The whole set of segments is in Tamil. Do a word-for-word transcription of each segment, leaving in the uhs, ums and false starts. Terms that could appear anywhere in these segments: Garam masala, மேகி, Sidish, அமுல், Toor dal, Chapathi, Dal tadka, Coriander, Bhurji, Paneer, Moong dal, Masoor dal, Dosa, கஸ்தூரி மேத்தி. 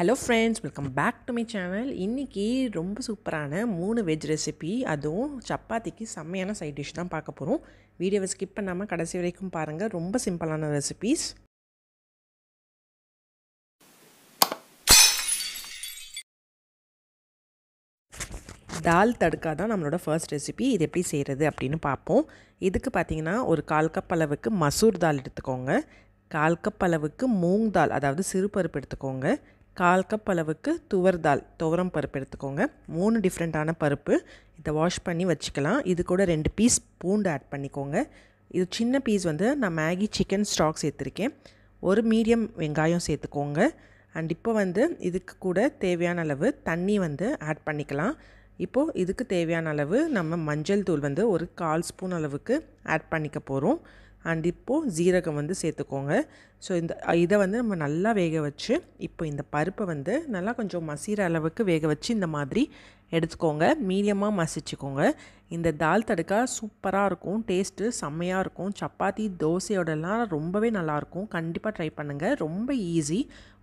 Hello friends welcome back to my channel इनकी रोम सूपरान मूणु वेज रेसिपी अदुम चपाती सेम्मैयान साइड डिश तान पार्क्क पोरोम वीडियो स्किप पन्नामा कडेसी वरैक्कुम पारुंगा रोम सिंपलान रेसिपीस दाल तड़का தான் நம்மளோட ஃபர்ஸ்ட் ரெசிபி இது எப்படி செய்யிறது அப்படினு பாப்போம் இதுக்கு பாத்தீங்கன்னா ஒரு கால் கப் அளவுக்கு மசூர் தால் எடுத்துக்கோங்க கால் கப் அளவுக்கு மூங் தால் அதாவது சிறுபருப்பு எடுத்துக்கோங்க काल कप அளவுக்கு துவர் தால் துவரம் பருப்பு எடுத்துக்கோங்க மூணு டிஃபரண்டான பருப்பு இத வாஷ் பண்ணி வச்சுக்கலாம் இது கூட ரெண்டு பீஸ் பூண்டு ஆட் பண்ணிக்கோங்க இது சின்ன பீஸ் வந்து நான் மேகி சிக்கன் ஸ்டாக் சேர்த்திருக்கேன் ஒரு மீடியம் வெங்காயம் சேர்த்துக்கோங்க அண்ட் இப்போ வந்து இதுக்கு கூட தேவையான அளவு தண்ணி வந்து ஆட் பண்ணிக்கலாம் இப்போ இதுக்கு தேவையான அளவு நம்ம மஞ்சள் தூள் வந்து ஒரு கால் ஸ்பூன் அளவுக்கு ஆட் பண்ணிக்க போறோம் அண்ட் இப்போ ஜீரகம் வந்து சேர்த்துக்கோங்க ஸோ இந்த இதை வந்து நம்ம நல்லா வேக வச்சு இப்போ இந்த பருப்பை வந்து நல்லா கொஞ்சம் மசீர அளவுக்கு வேக வச்சு இந்த மாதிரி எடுத்துக்கோங்க மீடியமாக மசிச்சுக்கோங்க இந்த தால் தடக்கா சூப்பராக இருக்கும் டேஸ்ட்டு செம்மையாக இருக்கும் சப்பாத்தி தோசையோடலாம் ரொம்பவே நல்லாயிருக்கும் கண்டிப்பாக ட்ரை பண்ணுங்கள் ரொம்ப ஈஸி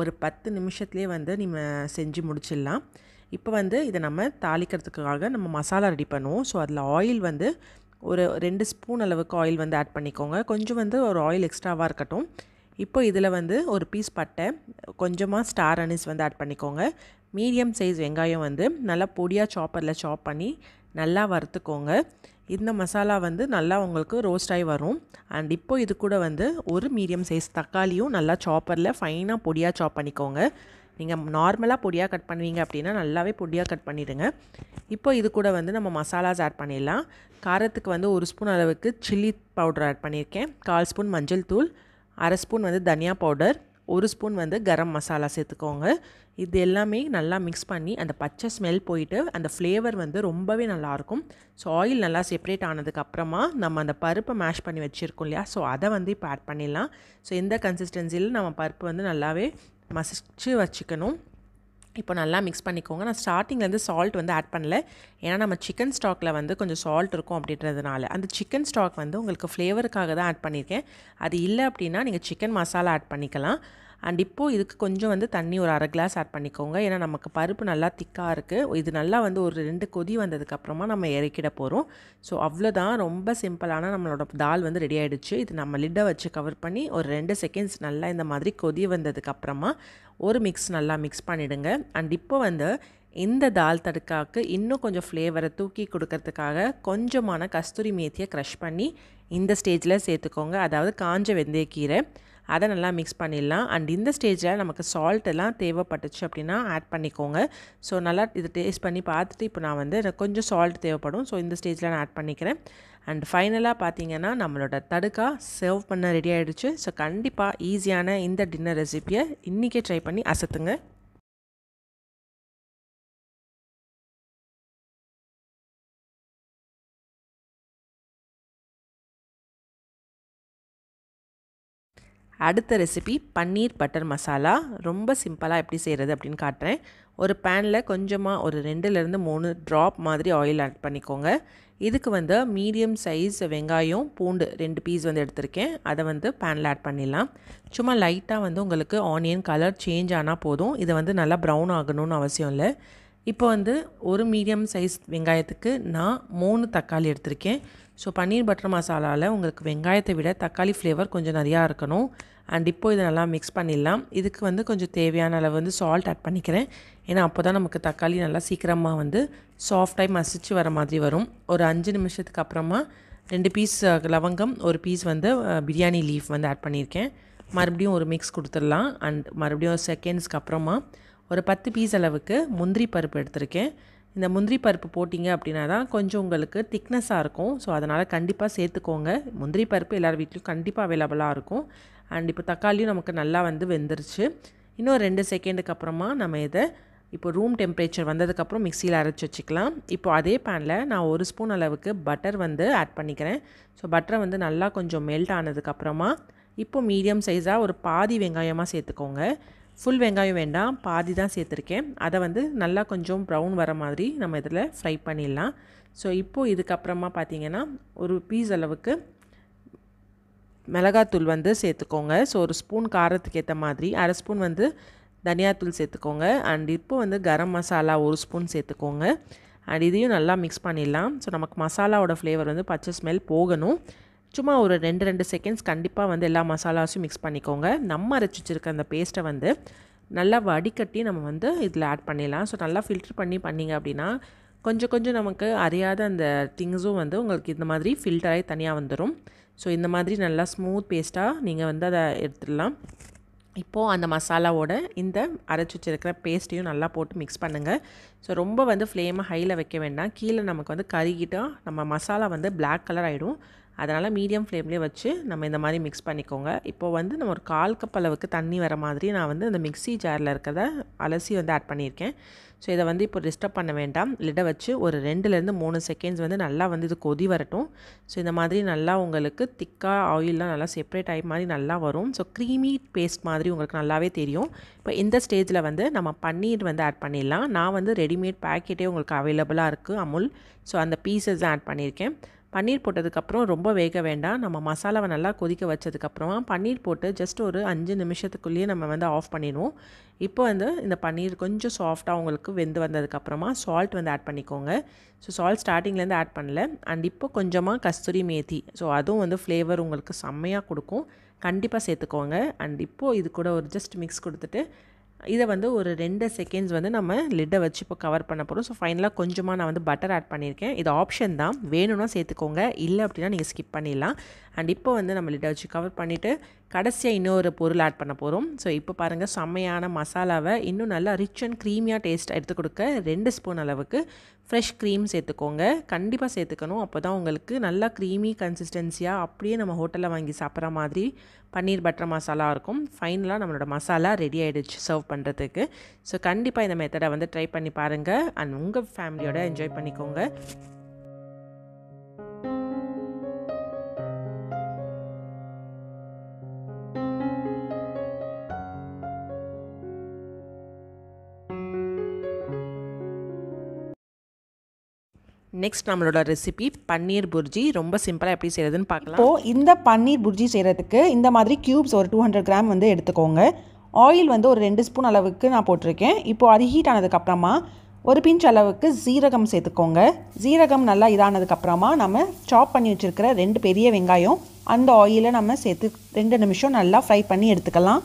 ஒரு பத்து நிமிஷத்துலேயே வந்து நீங்கள் செஞ்சு முடிச்சிடலாம் இப்போ வந்து இதை நம்ம தாளிக்கிறதுக்காக நம்ம மசாலா ரெடி பண்ணுவோம் ஸோ அதில் ஆயில் வந்து ஒரு ரெண்டு ஸ்பூன் அளவுக்கு ஆயில் வந்து ஆட் பண்ணிக்கோங்க கொஞ்சம் வந்து ஒரு ஆயில் எக்ஸ்ட்ராவாக இருக்கட்டும் இப்போ இதில் வந்து ஒரு பீஸ் பட்டை கொஞ்சமாக ஸ்டார் அனிஸ் வந்து ஆட் பண்ணிக்கோங்க மீடியம் சைஸ் வெங்காயம் வந்து நல்லா பொடியாக சாப்பரில் சாப் பண்ணி நல்லா வறுத்துக்கோங்க இந்த மசாலா வந்து நல்லா உங்களுக்கு ரோஸ்டாகி வரும் அண்ட் இப்போ இது கூட வந்து ஒரு மீடியம் சைஸ் தக்காளியும் நல்லா சாப்பரில் ஃபைனாக பொடியாக சாப் பண்ணிக்கோங்க நீங்கள் நார்மலாக பொடியாக கட் பண்ணுவீங்க அப்படின்னா நல்லாவே பொடியாக கட் பண்ணிடுங்க இப்போ இது கூட வந்து நம்ம மசாலாஸ் ஆட் பண்ணிடலாம் காரத்துக்கு வந்து ஒரு ஸ்பூன் அளவுக்கு சில்லி பவுடர் ஆட் பண்ணியிருக்கேன் கால் ஸ்பூன் மஞ்சள் தூள் அரை ஸ்பூன் வந்து தனியா பவுடர் ஒரு ஸ்பூன் வந்து கரம் மசாலா சேர்த்துக்கோங்க இது எல்லாமே நல்லா மிக்ஸ் பண்ணி அந்த பச்சை ஸ்மெல் போயிட்டு அந்த ஃப்ளேவர் வந்து ரொம்பவே நல்லாயிருக்கும் ஸோ ஆயில் நல்லா செப்ரேட் ஆனதுக்கப்புறமா நம்ம அந்த பருப்பை மேஷ் பண்ணி வச்சுருக்கோம் இல்லையா ஸோ அதை வந்து இப்போ ஆட் பண்ணிடலாம் ஸோ இந்த கன்சிஸ்டன்சியில் நம்ம பருப்பு வந்து நல்லாவே மசிச்சு வச்சுக்கணும் இப்போ நல்லா மிக்ஸ் பண்ணிக்கோங்க நான் ஸ்டார்டிங்லேருந்து சால்ட் வந்து ஆட் பண்ணல ஏன்னா நம்ம சிக்கன் ஸ்டாக்கில் வந்து கொஞ்சம் சால்ட் இருக்கும் அப்படின்றதுனால அந்த சிக்கன் ஸ்டாக் வந்து உங்களுக்கு ஃப்ளேவருக்காக தான் ஆட் பண்ணியிருக்கேன் அது இல்லை அப்படின்னா நீங்கள் சிக்கன் மசாலா ஆட் பண்ணிக்கலாம் அண்ட் இப்போது இதுக்கு கொஞ்சம் வந்து தண்ணி ஒரு அரை கிளாஸ் ஆட் பண்ணிக்கோங்க ஏன்னா நமக்கு பருப்பு நல்லா திக்காக இருக்குது இது நல்லா வந்து ஒரு ரெண்டு கொதி வந்ததுக்கப்புறமா நம்ம இறக்கிட போகிறோம் ஸோ அவ்வளோதான் ரொம்ப சிம்பிளான நம்மளோட தால் வந்து ரெடி ஆகிடுச்சு இது நம்ம லிட்டை வச்சு கவர் பண்ணி ஒரு ரெண்டு செகண்ட்ஸ் நல்லா இந்த மாதிரி கொதி வந்ததுக்கப்புறமா ஒரு மிக்ஸ் நல்லா மிக்ஸ் பண்ணிவிடுங்க அண்ட் இப்போ வந்து இந்த தால் தடுக்காவுக்கு இன்னும் கொஞ்சம் ஃப்ளேவரை தூக்கி கொடுக்கறதுக்காக கொஞ்சமான கஸ்தூரி மேத்தியை க்ரஷ் பண்ணி இந்த ஸ்டேஜில் சேர்த்துக்கோங்க அதாவது காஞ்ச வெந்தயக்கீரை அதை நல்லா மிக்ஸ் பண்ணிடலாம் அண்ட் இந்த ஸ்டேஜில் நமக்கு சால்ட் எல்லாம் தேவைப்பட்டுச்சு அப்படின்னா ஆட் பண்ணிக்கோங்க ஸோ நல்லா இதை டேஸ்ட் பண்ணி பார்த்துட்டு இப்போ நான் வந்து எனக்கு கொஞ்சம் சால்ட் தேவைப்படும் ஸோ இந்த ஸ்டேஜில் நான் ஆட் பண்ணிக்கிறேன் அண்ட் ஃபைனலாக பார்த்தீங்கன்னா நம்மளோட தடுக்கா சர்வ் பண்ண ரெடி ஆகிடுச்சு ஸோ கண்டிப்பாக ஈஸியான இந்த டின்னர் ரெசிபியை இன்றைக்கே ட்ரை பண்ணி அசத்துங்க அடுத்த ரெசிபி பன்னீர் பட்டர் மசாலா ரொம்ப சிம்பிளாக எப்படி செய்கிறது அப்படின்னு காட்டுறேன் ஒரு பேனில் கொஞ்சமாக ஒரு ரெண்டுலேருந்து மூணு ட்ராப் மாதிரி ஆயில் ஆட் பண்ணிக்கோங்க இதுக்கு வந்து மீடியம் சைஸ் வெங்காயம் பூண்டு ரெண்டு பீஸ் வந்து எடுத்திருக்கேன் அதை வந்து பேனில் ஆட் பண்ணிடலாம் சும்மா லைட்டாக வந்து உங்களுக்கு ஆனியன் கலர் சேஞ்ச் ஆனால் போதும் இதை வந்து நல்லா ப்ரௌன் ஆகணும்னு அவசியம் இல்லை இப்போ வந்து ஒரு மீடியம் சைஸ் வெங்காயத்துக்கு நான் மூணு தக்காளி எடுத்திருக்கேன் ஸோ பன்னீர் பட்டர் மசாலாவில் உங்களுக்கு வெங்காயத்தை விட தக்காளி ஃப்ளேவர் கொஞ்சம் நிறையா இருக்கணும் அண்ட் இப்போது இதை நல்லா மிக்ஸ் பண்ணிடலாம் இதுக்கு வந்து கொஞ்சம் தேவையான அளவு வந்து சால்ட் ஆட் பண்ணிக்கிறேன் ஏன்னா அப்போ தான் நமக்கு தக்காளி நல்லா சீக்கிரமாக வந்து சாஃப்டாகி மசிச்சு வர மாதிரி வரும் ஒரு அஞ்சு நிமிஷத்துக்கு அப்புறமா ரெண்டு பீஸ் லவங்கம் ஒரு பீஸ் வந்து பிரியாணி லீஃப் வந்து ஆட் பண்ணியிருக்கேன் மறுபடியும் ஒரு மிக்ஸ் கொடுத்துடலாம் அண்ட் மறுபடியும் செகண்ட்ஸ்க்கு அப்புறமா ஒரு பத்து பீஸ் அளவுக்கு முந்திரி பருப்பு எடுத்திருக்கேன் இந்த முந்திரி பருப்பு போட்டிங்க அப்படின்னா தான் கொஞ்சம் உங்களுக்கு திக்னஸாக இருக்கும் ஸோ அதனால் கண்டிப்பாக சேர்த்துக்கோங்க முந்திரி பருப்பு எல்லார் வீட்லேயும் கண்டிப்பாக அவைலபிளாக இருக்கும் அண்ட் இப்போ தக்காளியும் நமக்கு நல்லா வந்து வெந்துருச்சு இன்னும் ரெண்டு செகண்டுக்கு அப்புறமா நம்ம இதை இப்போ ரூம் டெம்பரேச்சர் வந்ததுக்கப்புறம் மிக்சியில் அரைச்சி வச்சுக்கலாம் இப்போ அதே பேனில் நான் ஒரு ஸ்பூன் அளவுக்கு பட்டர் வந்து ஆட் பண்ணிக்கிறேன் ஸோ பட்டரை வந்து நல்லா கொஞ்சம் மெல்ட் ஆனதுக்கப்புறமா இப்போ மீடியம் சைஸாக ஒரு பாதி வெங்காயமாக சேர்த்துக்கோங்க ஃபுல் வெங்காயம் வேண்டாம் பாதி தான் சேர்த்துருக்கேன் அதை வந்து நல்லா கொஞ்சம் ப்ரௌன் வர மாதிரி நம்ம இதில் ஃப்ரை பண்ணிடலாம் ஸோ இப்போது இதுக்கப்புறமா பார்த்திங்கன்னா ஒரு பீஸ் அளவுக்கு மிளகாத்தூள் வந்து சேர்த்துக்கோங்க ஸோ ஒரு ஸ்பூன் காரத்துக்கு ஏற்ற மாதிரி அரை ஸ்பூன் வந்து धनिया तूल सेतुकोंगे अंड इप्पो वंदु गरम मसाला और स्पून सेतुकोंगे अंड इदियु नल्ला मिक्स पण्णिडलाम सो नमक्कु मसालावोड फ्लेवर वंदु पच्चै स्मेल पोगणुम சும்மா ஒரு ரெண்டு ரெண்டு செகண்ட்ஸ் கண்டிப்பா வந்து எல்லா மசாலாவையும் மிக்ஸ் பண்ணிக்கோங்க நம்ம அரைச்சு வச்சிருக்க அந்த பேஸ்ட்டை வந்து நல்லா வடிகட்டி நம்ம வந்து இதில் ஆட் பண்ணிடலாம் ஸோ நல்லா ஃபில்டர் பண்ணி பண்ணீங்க அப்படின்னா கொஞ்சம் கொஞ்சம் நமக்கு அறியாத அந்த திங்ஸும் வந்து உங்களுக்கு இந்த மாதிரி ஃபில்டர் ஆகி தனியாக வந்துடும் ஸோ இந்த மாதிரி நல்லா ஸ்மூத் பேஸ்ட்டாக நீங்கள் வந்து அதை எடுத்துடலாம் இப்போது அந்த மசாலாவோட இந்த அரைச்சு வச்சிருக்கிற பேஸ்ட்டையும் நல்லா போட்டு மிக்ஸ் பண்ணுங்கள் ஸோ ரொம்ப வந்து ஃப்ளேமை ஹையில் வைக்க வேண்டாம் கீழே நமக்கு வந்து கருகிட்டால் நம்ம மசாலா வந்து பிளாக் கலர் ஆகிடும் அதனால் மீடியம் ஃப்ளேம்லேயே வச்சு நம்ம இந்த மாதிரி மிக்ஸ் பண்ணிக்கோங்க இப்போ வந்து நம்ம ஒரு கால் கப் அளவுக்கு தண்ணி வர மாதிரி நான் வந்து அந்த மிக்ஸி ஜாரில் இருக்கிறத அலசி வந்து ஆட் பண்ணியிருக்கேன் ஸோ இதை வந்து இப்போ டிஸ்டர்ப் பண்ண வேண்டாம் லிட்டை வச்சு ஒரு ரெண்டுலேருந்து மூணு செகண்ட்ஸ் வந்து நல்லா வந்து இது கொதி வரட்டும் ஸோ இந்த மாதிரி நல்லா உங்களுக்கு திக்காக ஆயிலெலாம் நல்லா செப்ரேட் ஆகி மாதிரி நல்லா வரும் ஸோ க்ரீமி பேஸ்ட் மாதிரி உங்களுக்கு நல்லாவே தெரியும் இப்போ இந்த ஸ்டேஜில் வந்து நம்ம பன்னீர் வந்து ஆட் பண்ணிடலாம் நான் வந்து ரெடிமேட் பேக்கெட்டே உங்களுக்கு அவைலபிளாக இருக்குது அமுல் ஸோ அந்த பீசஸ் ஆட் பண்ணியிருக்கேன் பன்னீர் போட்டதுக்கப்புறம் ரொம்ப வேக வேண்டாம் நம்ம மசாலாவை நல்லா கொதிக்க வச்சதுக்கப்புறமா பன்னீர் போட்டு ஜஸ்ட் ஒரு அஞ்சு நிமிஷத்துக்குள்ளேயே நம்ம வந்து ஆஃப் பண்ணிடுவோம் இப்போ வந்து இந்த பன்னீர் கொஞ்சம் சாஃப்டாக உங்களுக்கு வெந்து வந்ததுக்கப்புறமா சால்ட் வந்து ஆட் பண்ணிக்கோங்க ஸோ சால்ட் ஸ்டார்டிங்லேருந்து ஆட் பண்ணல அண்ட் இப்போ கொஞ்சமாக கஸ்தூரி மேத்தி ஸோ அதுவும் வந்து ஃப்ளேவர் உங்களுக்கு செம்மையாக கொடுக்கும் கண்டிப்பாக சேர்த்துக்கோங்க அண்ட் இப்போது இது கூட ஒரு ஜஸ்ட் மிக்ஸ் கொடுத்துட்டு இதை வந்து ஒரு ரெண்டு செகண்ட்ஸ் வந்து நம்ம லிட்டை வச்சு இப்போ கவர் பண்ண போகிறோம் ஸோ ஃபைனலாக கொஞ்சமாக நான் வந்து பட்டர் ஆட் பண்ணியிருக்கேன் இது ஆப்ஷன் தான் வேணும்னா சேர்த்துக்கோங்க இல்லை அப்படின்னா நீங்கள் ஸ்கிப் பண்ணிடலாம் அண்ட் இப்போ வந்து நம்ம லிட்டை வச்சு கவர் பண்ணிவிட்டு கடைசியாக இன்னொரு பொருள் ஆட் பண்ண போகிறோம் ஸோ இப்போ பாருங்கள் செம்மையான மசாலாவை இன்னும் நல்லா ரிச் அண்ட் க்ரீமியாக டேஸ்ட் எடுத்து கொடுக்க ரெண்டு ஸ்பூன் அளவுக்கு ஃப்ரெஷ் க்ரீம் சேர்த்துக்கோங்க கண்டிப்பாக சேர்த்துக்கணும் அப்போ தான் உங்களுக்கு நல்லா க்ரீமி கன்சிஸ்டன்சியாக அப்படியே நம்ம ஹோட்டலில் வாங்கி சாப்பிட்ற மாதிரி பன்னீர் பட்டர் மசாலா இருக்கும் ஃபைனலாக நம்மளோட மசாலா ரெடி ஆகிடுச்சு சர்வ் பண்ணுறதுக்கு ஸோ கண்டிப்பாக இந்த மெத்தடை வந்து ட்ரை பண்ணி பாருங்கள் அண்ட் உங்கள் ஃபேமிலியோட என்ஜாய் பண்ணிக்கோங்க நெக்ஸ்ட் நம்மளோட ரெசிபி பன்னீர் புர்ஜி ரொம்ப சிம்பிளாக எப்படி செய்கிறதுன்னு பார்க்கலாம் இப்போது இந்த பன்னீர் புர்ஜி செய்கிறதுக்கு இந்த மாதிரி க்யூப்ஸ் ஒரு டூ ஹண்ட்ரட் கிராம் வந்து எடுத்துக்கோங்க ஆயில் வந்து ஒரு ரெண்டு ஸ்பூன் அளவுக்கு நான் போட்டிருக்கேன் இப்போது அது ஹீட் ஆனதுக்கப்புறமா ஒரு பிஞ்ச் அளவுக்கு ஜீரகம் சேர்த்துக்கோங்க ஜீரகம் நல்லா இதானதுக்கப்புறமா நம்ம சாப் பண்ணி வச்சுருக்கிற ரெண்டு பெரிய வெங்காயம் அந்த ஆயிலை நம்ம சேர்த்து ரெண்டு நிமிஷம் நல்லா ஃப்ரை பண்ணி எடுத்துக்கலாம்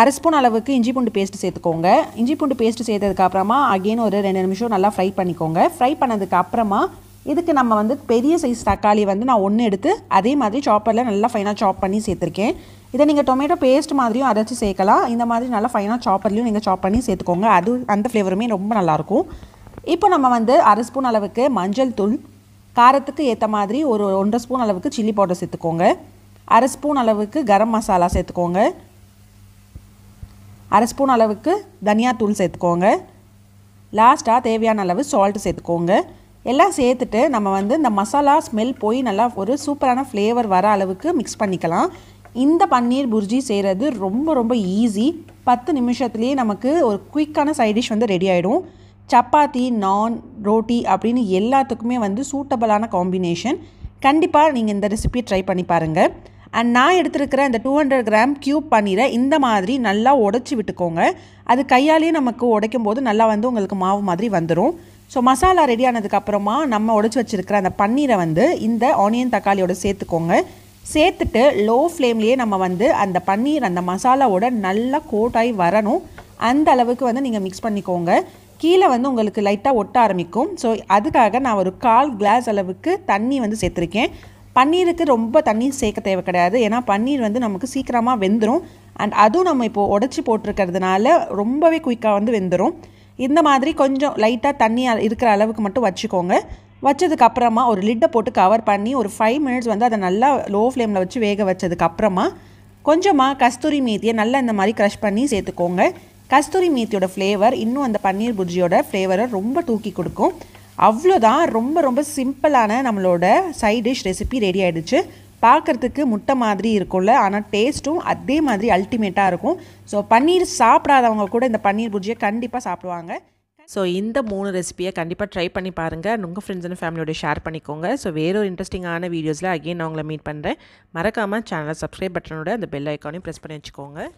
அரை ஸ்பூன் அளவுக்கு இஞ்சி பூண்டு பேஸ்ட்டு சேர்த்துக்கோங்க இஞ்சி பூண்டு பேஸ்ட்டு சேர்த்ததுக்கப்புறமா அகெயின் ஒரு ரெண்டு நிமிஷம் நல்லா ஃப்ரை பண்ணிக்கோங்க ஃப்ரை பண்ணதுக்கப்புறமா இதுக்கு நம்ம வந்து பெரிய சைஸ் தக்காளி வந்து நான் ஒன்று எடுத்து அதே மாதிரி சாப்பரில் நல்லா ஃபைனாக சாப் பண்ணி சேர்த்துருக்கேன் இதை நீங்கள் டொமேட்டோ பேஸ்ட் மாதிரியும் அரைச்சி சேர்க்கலாம் இந்த மாதிரி நல்லா ஃபைனாக சாப்பர்லையும் நீங்கள் சாப் பண்ணி சேர்த்துக்கோங்க அது அந்த ஃப்ளேவருமே ரொம்ப நல்லாயிருக்கும் இப்போ நம்ம வந்து அரை ஸ்பூன் அளவுக்கு மஞ்சள் தூள் காரத்துக்கு ஏற்ற மாதிரி ஒரு ஒன்றரை ஸ்பூன் அளவுக்கு சில்லி பவுடர் சேர்த்துக்கோங்க அரை ஸ்பூன் அளவுக்கு கரம் மசாலா சேர்த்துக்கோங்க அரை ஸ்பூன் அளவுக்கு தனியா தூள் சேர்த்துக்கோங்க லாஸ்ட்டாக தேவையான அளவு சால்ட்டு சேர்த்துக்கோங்க எல்லாம் சேர்த்துட்டு நம்ம வந்து இந்த மசாலா ஸ்மெல் போய் நல்லா ஒரு சூப்பரான ஃப்ளேவர் வர அளவுக்கு மிக்ஸ் பண்ணிக்கலாம் இந்த பன்னீர் புர்ஜி செய்கிறது ரொம்ப ரொம்ப ஈஸி பத்து நிமிஷத்துலேயே நமக்கு ஒரு குயிக்கான சைட் டிஷ் வந்து ரெடி ஆகிடும் சப்பாத்தி நான் ரோட்டி அப்படின்னு எல்லாத்துக்குமே வந்து சூட்டபிளான காம்பினேஷன் கண்டிப்பாக நீங்கள் இந்த ரெசிபி ட்ரை பண்ணி பாருங்கள் அண்ட் நான் எடுத்துருக்கிற இந்த டூ ஹண்ட்ரட் கிராம் க்யூப் பன்னீரை இந்த மாதிரி நல்லா உடச்சி விட்டுக்கோங்க அது கையாலேயே நமக்கு உடைக்கும் போது நல்லா வந்து உங்களுக்கு மாவு மாதிரி வந்துடும் ஸோ மசாலா ரெடி ஆனதுக்கப்புறமா நம்ம உடச்சி வச்சுருக்கிற அந்த பன்னீரை வந்து இந்த ஆனியன் தக்காளியோடு சேர்த்துக்கோங்க சேர்த்துட்டு லோ ஃப்ளேம்லேயே நம்ம வந்து அந்த பன்னீர் அந்த மசாலாவோட நல்லா கோட்டாகி வரணும் அந்த அளவுக்கு வந்து நீங்கள் மிக்ஸ் பண்ணிக்கோங்க கீழே வந்து உங்களுக்கு லைட்டாக ஒட்ட ஆரம்பிக்கும் ஸோ அதுக்காக நான் ஒரு கால் கிளாஸ் அளவுக்கு தண்ணி வந்து சேர்த்துருக்கேன் பன்னீருக்கு ரொம்ப தண்ணி சேர்க்க தேவை கிடையாது ஏன்னா பன்னீர் வந்து நமக்கு சீக்கிரமாக வெந்துடும் அண்ட் அதுவும் நம்ம இப்போது உடச்சி போட்டிருக்கிறதுனால ரொம்பவே குயிக்காக வந்து வெந்துடும் இந்த மாதிரி கொஞ்சம் லைட்டாக தண்ணி இருக்கிற அளவுக்கு மட்டும் வச்சுக்கோங்க வச்சதுக்கப்புறமா ஒரு லிட்டை போட்டு கவர் பண்ணி ஒரு ஃபைவ் மினிட்ஸ் வந்து அதை நல்லா லோ ஃப்ளேமில் வச்சு வேக வச்சதுக்கப்புறமா கொஞ்சமாக கஸ்தூரி மேத்தியை நல்லா இந்த மாதிரி க்ரஷ் பண்ணி சேர்த்துக்கோங்க கஸ்தூரி மேத்தியோட ஃப்ளேவர் இன்னும் அந்த பன்னீர் புர்ஜியோட ஃப்ளேவரை ரொம்ப தூக்கி கொடுக்கும் அவ்வளோதான் ரொம்ப ரொம்ப சிம்பிளான நம்மளோட சைட் டிஷ் ரெசிபி ரெடி ஆகிடுச்சு பார்க்குறதுக்கு முட்டை மாதிரி இருக்கும்ல ஆனால் டேஸ்ட்டும் அதே மாதிரி அல்டிமேட்டாக இருக்கும் ஸோ பன்னீர் சாப்பிடாதவங்க கூட இந்த பன்னீர் புர்ஜியை கண்டிப்பாக சாப்பிடுவாங்க So, இந்த மூணு ரெசிபியை கண்டிப்பாக ட்ரை பண்ணி பாருங்கள். உங்கள் ஃப்ரெண்ட்ஸ் அண்ட் ஃபேமிலியோட ஷேர் பண்ணிக்கோங்க. ஸோ வேறு ஒரு இன்ட்ரெஸ்டிங்கான வீடியோஸில் அகெயின் நான் உங்களை மீட் பண்ணுறேன். மறக்காமல் சேனலை சப்ஸ்கிரைப் பட்டனோட அந்த பெல் ஐக்கானையும் ப்ரெஸ் பண்ணி வச்சுக்கோங்க.